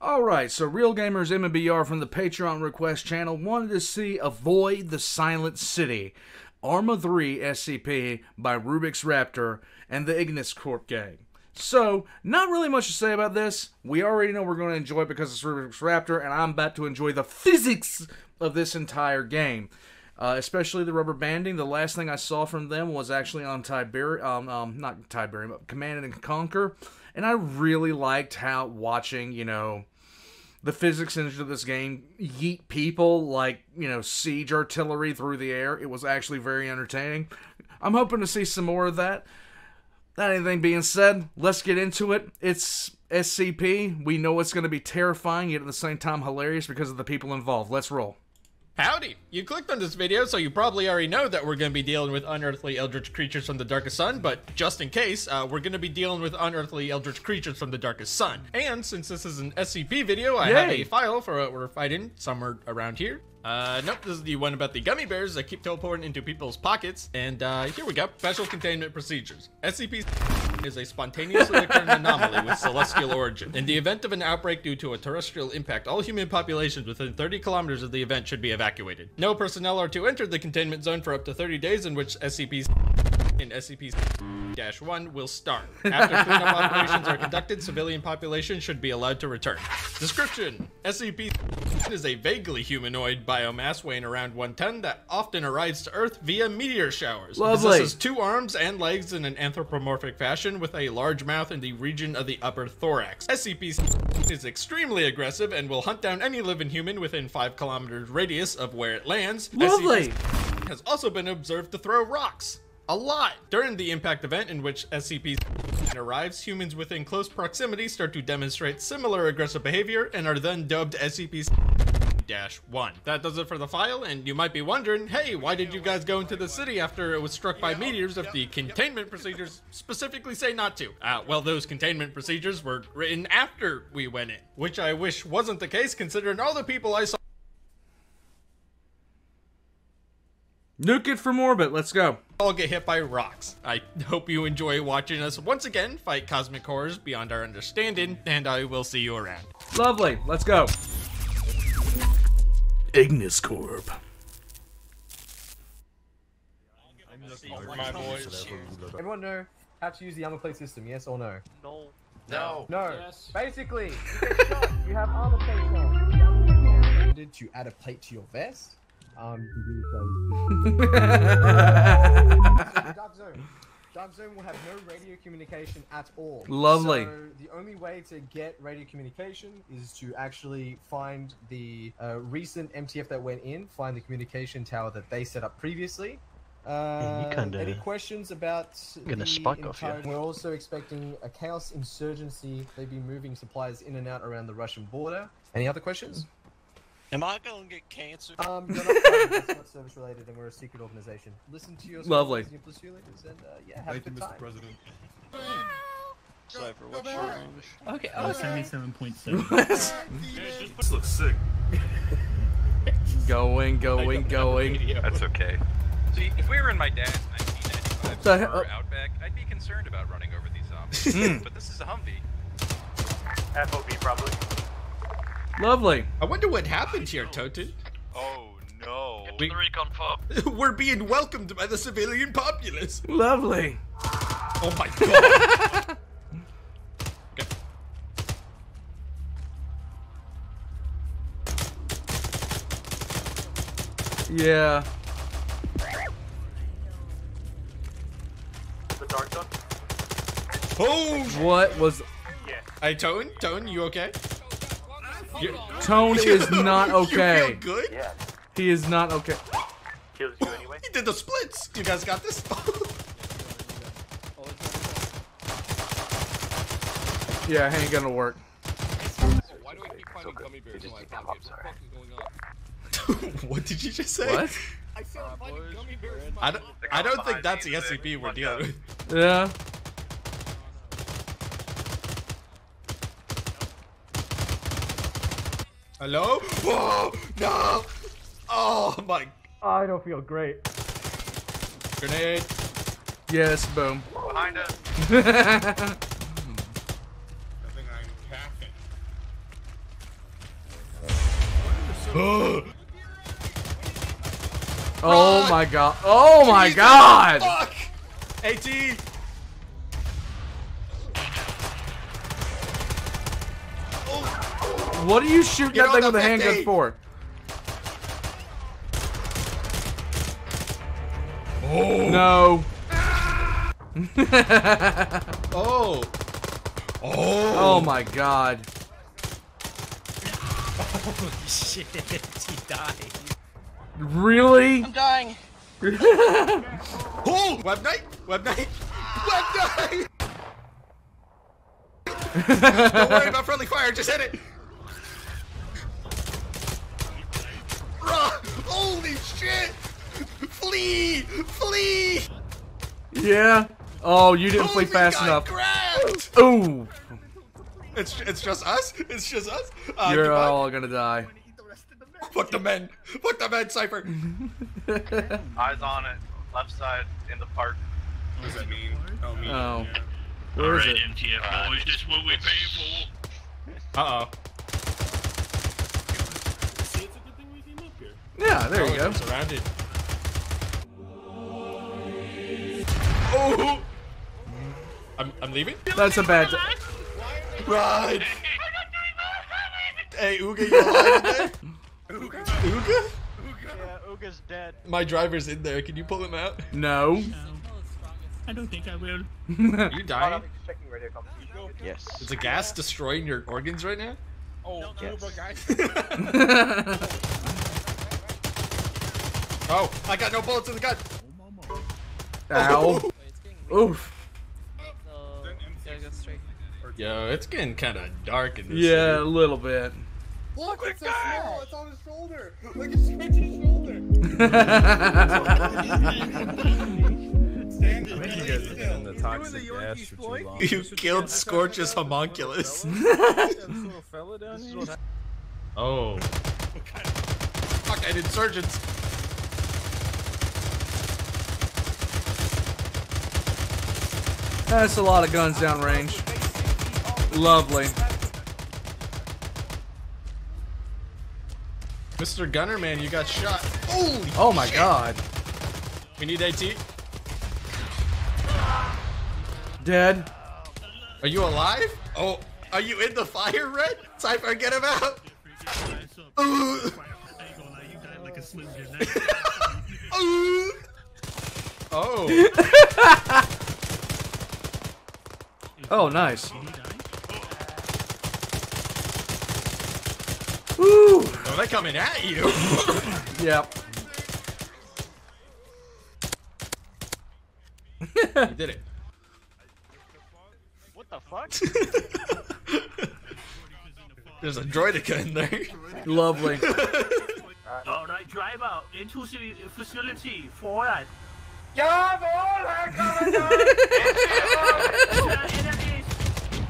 Alright, so Real Gamers MBR from the Patreon request channel wanted to see Avoid the Silent City, Arma 3 SCP by RubixRaptor and the Ignis Corp gang. So, not really much to say about this. We already know we're going to enjoy it because it's RubixRaptor, and I'm about to enjoy the physics of this entire game. Especially the rubber banding. The last thing I saw from them was actually on Command & Conquer. And I really liked how watching, you know, the physics engine of this game yeet people like, you know, siege artillery through the air. It was actually very entertaining. I'm hoping to see some more of that. That anything being said, let's get into it. It's SCP. We know it's going to be terrifying, yet at the same time hilarious because of the people involved. Let's roll. Howdy! You clicked on this video, so you probably already know that we're going to be dealing with unearthly eldritch creatures from the darkest sun, but just in case, we're going to be dealing with unearthly eldritch creatures from the darkest sun. And since this is an SCP video, I have a file for what we're fighting somewhere around here. Nope, this is the one about the gummy bears that keep teleporting into people's pockets. And here we go. Special containment procedures. SCP is a spontaneously occurring anomaly with celestial origin. In the event of an outbreak due to a terrestrial impact, all human populations within 30 kilometers of the event should be evacuated. No personnel are to enter the containment zone for up to 30 days in which SCPs and SCP-1 will start. After cleanup operations are conducted, civilian population should be allowed to return. Description: SCP is a vaguely humanoid biomass weighing around 1 ton that often arrives to Earth via meteor showers. Lovely. Possesses 2 arms and legs in an anthropomorphic fashion with a large mouth in the region of the upper thorax. SCP is extremely aggressive and will hunt down any living human within 5 kilometers radius of where it lands. Lovely. SCP has also been observed to throw rocks. A lot. During the impact event in which SCP arrives, humans within close proximity start to demonstrate similar aggressive behavior and are then dubbed SCP-1. That does it for the file, and you might be wondering, hey, why did you guys go into the city after it was struck by meteors if the containment procedures specifically say not to? Well, those containment procedures were written after we went in, which I wish wasn't the case considering all the people I saw. Nuke it from orbit, let's go. All get hit by rocks. I hope you enjoy watching us once again fight cosmic horrors beyond our understanding, and I will see you around. Lovely, let's go. Ignis Corp. Everyone know how to use the armor plate system, yes or no? No. No. No. Yes. Basically, you get shot, you have armor plate on. Did you add a plate to your vest? Dark zone will have no radio communication at all. Lovely. So the only way to get radio communication is to actually find the recent MTF that went in, find the communication tower that they set up previously. Any questions about We're also expecting a Chaos insurgency. They've been moving supplies in and out around the Russian border. Any other questions? Am I gonna get cancer? You're not fine. It's not service related, and we're a secret organization. Listen to your lovely and yeah, have a good time. Thank you, Mr. President. Cypher, what's your range? Okay, oh, 77.7. This looks sick. Going. That's okay. See, if we were in my dad's 1995 summer Outback, I'd be concerned about running over these zombies. But this is a Humvee. FOB probably. Lovely. I wonder what happened here, Toten. Oh no. We're being welcomed by the civilian populace. Lovely. Oh my god. Okay. Yeah. The dark zone. Oh. What was? Yeah. Hey, Toten, you okay? Tone is not okay. You feel good? Yeah. He is not okay. Kills you anyway. He did the splits. You guys got this? Yeah, it ain't gonna work. Why do I keep finding gummy bears in my pockets? What the fuck is going on? What did you just say? What? I said I'm finding gummy bears in my pockets. I don't think that's the SCP we're dealing with. Yeah. Hello? Whoa! No! Oh my... I don't feel great. Grenade! Yes, boom. Behind us! I think I'm capping. Oh my god. Oh my god! Fuck! AT! What are you shooting that thing with a handgun for? Oh. No. Oh. Oh. Oh my god. Holy shit, he died. Really? I'm dying. Oh! Web knight? Web knight? Web knight! Don't worry about friendly fire, just hit it! Holy shit! Flee! Flee! Yeah. Oh, you didn't flee fast enough. Ooh. It's just us. It's just us. You're all gonna die. Fuck the men. Fuck the men, Cypher. Eyes on it. Left side in the park. What does that mean? Oh, mean. Oh. Yeah. Where is it? MTF boys, this is what we pay for. Uh oh. Yeah, there you go. Surrounded. Oh. I'm leaving. That's a bad. Ride. Hey, Uga, you alive today? Uga? Uga? Yeah, Uga's dead. My driver's in there. Can you pull him out? No. I don't think I will. You dying? Yes. Is the gas destroying your organs right now? Oh, yes. Oh, I got no bullets in the gun. Ow. Oof. Yo, it's getting kind of dark in this. Yeah, a little bit. Look, it's so small. It's on his shoulder. Look, it's stretching his shoulder. I think you guys have been in the toxic gas for too long. You killed Scorch's homunculus. Oh. Fuck, and insurgents. That's a lot of guns downrange. Lovely. Mr. Gunner, man, you got shot. Holy oh my shit. God. We need AT. Dead. Are you alive? Oh, are you in the fire, Red? Cypher, get him out. Oh. Oh, nice. Woo! Oh, they're coming at you! Yep. You did it. What the fuck? There's a droidica in there. Lovely. Alright, drive out into the facility forward. Yeah,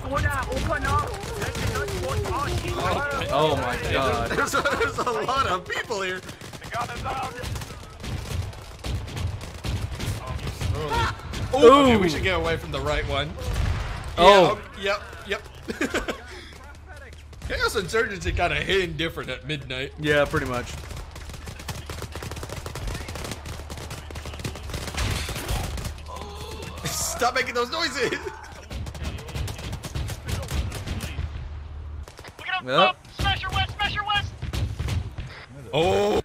oh my god. There's a lot of people here. Oh, okay, we should get away from the right one. Oh. Yeah, yep. Chaos Insurgency got a hit in different at midnight. Yeah, pretty much. Stop making those noises! Look at him! Yep. Smash your west! Smash your west! Oh!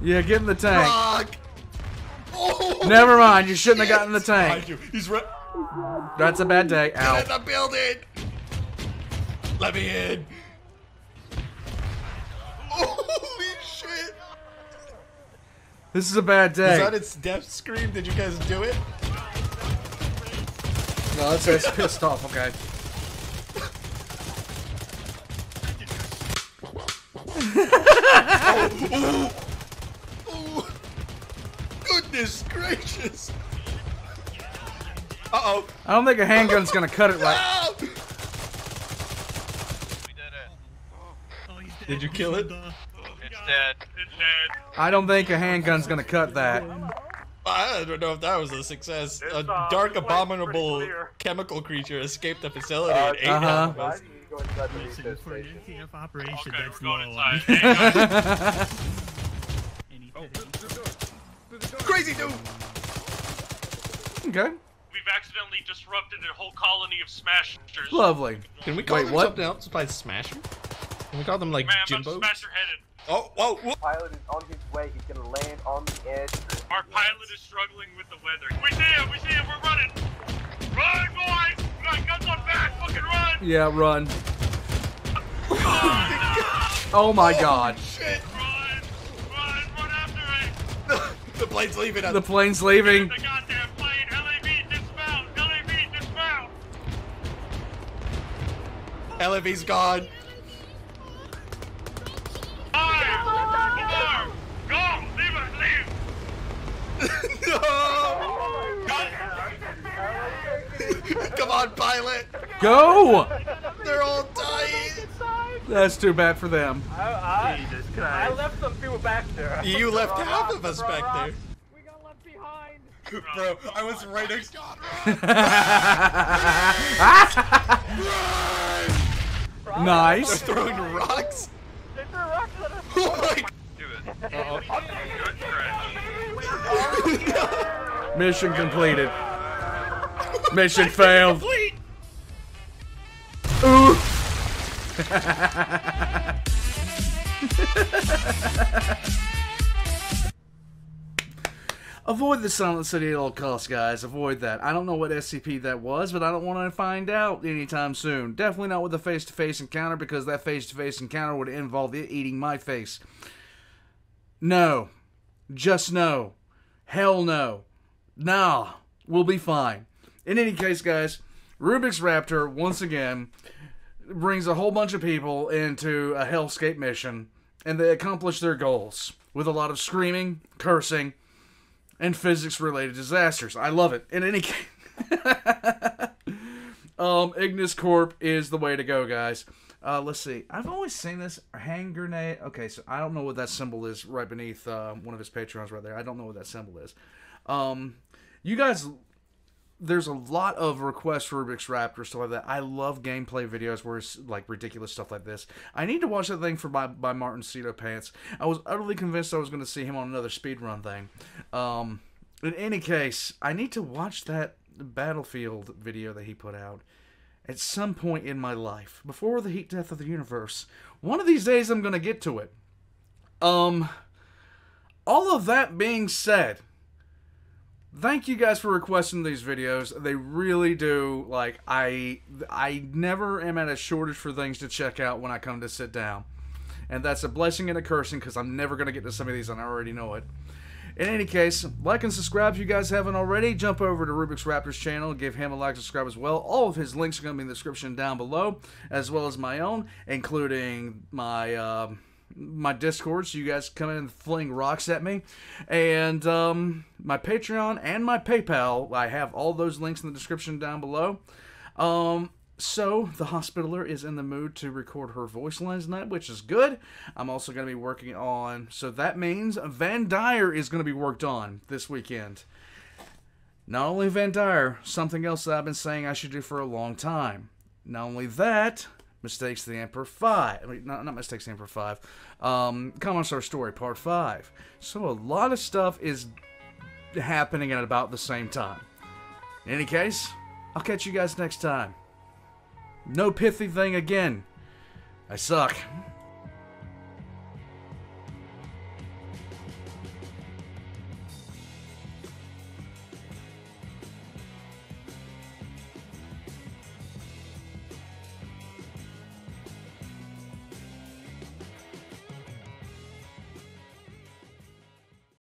Yeah, get in the tank. Rock. Oh. Never mind, you shouldn't have gotten in the tank. He's right. That's a bad day. Ow. Get in the building! Let me in! Holy shit! This is a bad day. Is that its death scream? Did you guys do it? No, that's it's pissed off. Okay. Oh, oh, oh. Goodness gracious! Uh oh. I don't think a handgun's gonna cut it right. No! We did it. Oh, he's dead. Did you kill it? It's dead. I don't think a handgun's gonna cut that. I don't know if that was a success. A dark, abominable chemical creature escaped the facility and ate half of us. For an MTF operation, okay, that's not allowed. Crazy dude! Okay. We've accidentally disrupted a whole colony of smashers. Lovely. Can we call them something else besides smasher? Can we call them like Jimbo? I'm smasher headed. Oh, whoa, whoa! Our pilot is on his way, he's gonna land on the edge. Our pilot is struggling with the weather. We see him, we're running! Run, boys! We got guns on back, fucking run! Yeah, run. Oh my god. Shit! Run! Run! Run after it! The plane's leaving us. The plane's leaving. The goddamn plane! LAV, dismount! LAV, dismount! LAV's gone. Come on, pilot! Go! They're all dying! That's too bad for them. Jesus Christ. I left some people back there. You left half of us back there. We got left behind. Bro, I was right next to you. Nice. They're throwing rocks? They threw rocks at us. Oh my god. Mission completed. Mission failed. Ooh. Avoid the Silent City at all costs, guys. Avoid that. I don't know what SCP that was, but I don't want to find out anytime soon. Definitely not with a face-to-face encounter, because that face-to-face encounter would involve it eating my face. No. Just no. Hell no. Nah. We'll be fine. In any case, guys, RubixRaptor, once again, brings a whole bunch of people into a hellscape mission, and they accomplish their goals with a lot of screaming, cursing, and physics-related disasters. I love it. In any case, Ignis Corp is the way to go, guys. Let's see. I've always seen this hand grenade. Okay, so I don't know what that symbol is right beneath one of his Patreons right there. I don't know what that symbol is. You guys, there's a lot of requests for RubixRaptor, stuff like that. I love gameplay videos where it's like ridiculous stuff like this. I need to watch that thing for by Martin Cedo Pants. I was utterly convinced I was going to see him on another speedrun thing. In any case, I need to watch that Battlefield video that he put out at some point in my life, before the heat death of the universe. One of these days I'm going to get to it. All of that being said, thank you guys for requesting these videos. They really do. Like, I never am at a shortage for things to check out when I come to sit down. And that's a blessing and a cursing, because I'm never going to get to some of these, and I already know it. In any case, like and subscribe if you guys haven't already. Jump over to RubixRaptor's channel. Give him a like and subscribe as well. All of his links are going to be in the description down below, as well as my own, including my my Discord, so you guys come in and fling rocks at me. And my Patreon and my PayPal. I have all those links in the description down below. So, the Hospitaler is in the mood to record her voice lines tonight, which is good. I'm also going to be working on... So, that means Van Dyer is going to be worked on this weekend. Not only Van Dyer, something else that I've been saying I should do for a long time. Not only that... Mistakes of the Emperor 5. I mean, not Mistakes of the Emperor 5. Common Star Story Part 5. So a lot of stuff is happening at about the same time. In any case, I'll catch you guys next time. No pithy thing again. I suck.